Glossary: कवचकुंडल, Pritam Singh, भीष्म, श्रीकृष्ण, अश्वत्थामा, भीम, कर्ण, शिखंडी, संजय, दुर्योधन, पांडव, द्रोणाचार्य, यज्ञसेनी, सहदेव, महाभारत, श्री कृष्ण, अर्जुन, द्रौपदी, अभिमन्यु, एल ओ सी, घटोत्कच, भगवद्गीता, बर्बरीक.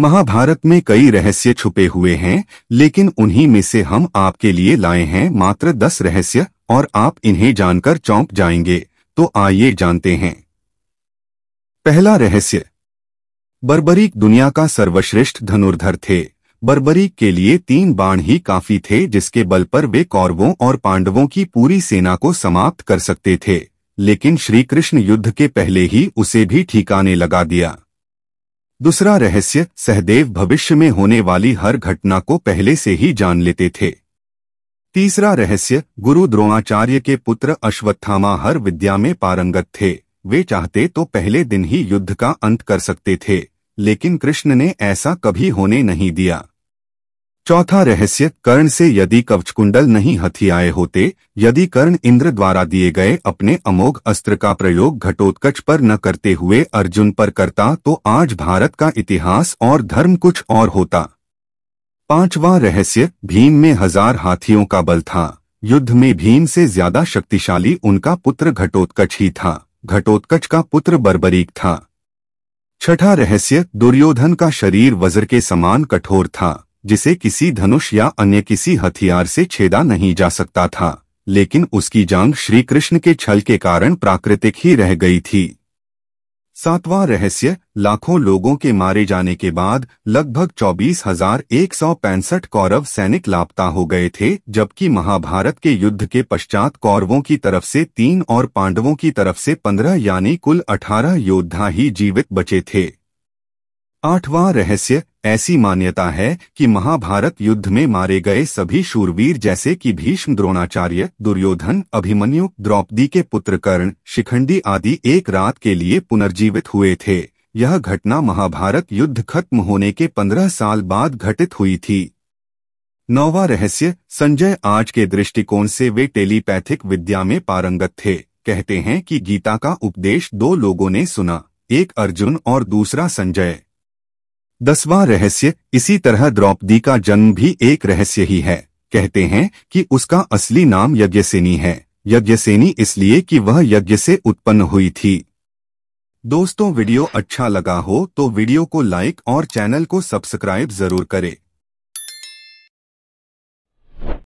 महाभारत में कई रहस्य छुपे हुए हैं, लेकिन उन्हीं में से हम आपके लिए लाए हैं मात्र 10 रहस्य और आप इन्हें जानकर चौंक जाएंगे। तो आइए जानते हैं। पहला रहस्य, बर्बरीक दुनिया का सर्वश्रेष्ठ धनुर्धर थे। बर्बरीक के लिए 3 बाण ही काफी थे, जिसके बल पर वे कौरवों और पांडवों की पूरी सेना को समाप्त कर सकते थे, लेकिन श्री कृष्ण युद्ध के पहले ही उसे भी ठिकाने लगा दिया। दूसरा रहस्य, सहदेव भविष्य में होने वाली हर घटना को पहले से ही जान लेते थे। तीसरा रहस्य, गुरु द्रोणाचार्य के पुत्र अश्वत्थामा हर विद्या में पारंगत थे। वे चाहते तो पहले दिन ही युद्ध का अंत कर सकते थे, लेकिन कृष्ण ने ऐसा कभी होने नहीं दिया। चौथा रहस्य, कर्ण से यदि कवचकुंडल नहीं हथियाए होते, यदि कर्ण इंद्र द्वारा दिए गए अपने अमोघ अस्त्र का प्रयोग घटोत्कच पर न करते हुए अर्जुन पर करता, तो आज भारत का इतिहास और धर्म कुछ और होता। पांचवां रहस्य, भीम में 1000 हाथियों का बल था। युद्ध में भीम से ज्यादा शक्तिशाली उनका पुत्र घटोत्कच ही था। घटोत्कच का पुत्र बर्बरीक था। छठा रहस्य, दुर्योधन का शरीर वज्र के समान कठोर था, जिसे किसी धनुष या अन्य किसी हथियार से छेदा नहीं जा सकता था, लेकिन उसकी जांग श्री कृष्ण के छल के कारण प्राकृतिक ही रह गई थी। सातवां रहस्य, लाखों लोगों के मारे जाने के बाद लगभग 24,165 कौरव सैनिक लापता हो गए थे, जबकि महाभारत के युद्ध के पश्चात कौरवों की तरफ से 3 और पांडवों की तरफ से 15 यानी कुल 18 योद्धा ही जीवित बचे थे। आठवां रहस्य, ऐसी मान्यता है कि महाभारत युद्ध में मारे गए सभी शूरवीर जैसे कि भीष्म, द्रोणाचार्य, दुर्योधन, अभिमन्यु, द्रौपदी के पुत्र कर्ण, शिखंडी आदि एक रात के लिए पुनर्जीवित हुए थे। यह घटना महाभारत युद्ध खत्म होने के 15 साल बाद घटित हुई थी। नौवां रहस्य, संजय आज के दृष्टिकोण से वे टेलीपैथिक विद्या में पारंगत थे। कहते हैं कि गीता का उपदेश 2 लोगों ने सुना, एक अर्जुन और दूसरा संजय। 10वां रहस्य, इसी तरह द्रौपदी का जन्म भी एक रहस्य ही है। कहते हैं कि उसका असली नाम यज्ञसेनी है। यज्ञसेनी इसलिए कि वह यज्ञ से उत्पन्न हुई थी। दोस्तों, वीडियो अच्छा लगा हो तो वीडियो को लाइक और चैनल को सब्सक्राइब जरूर करें।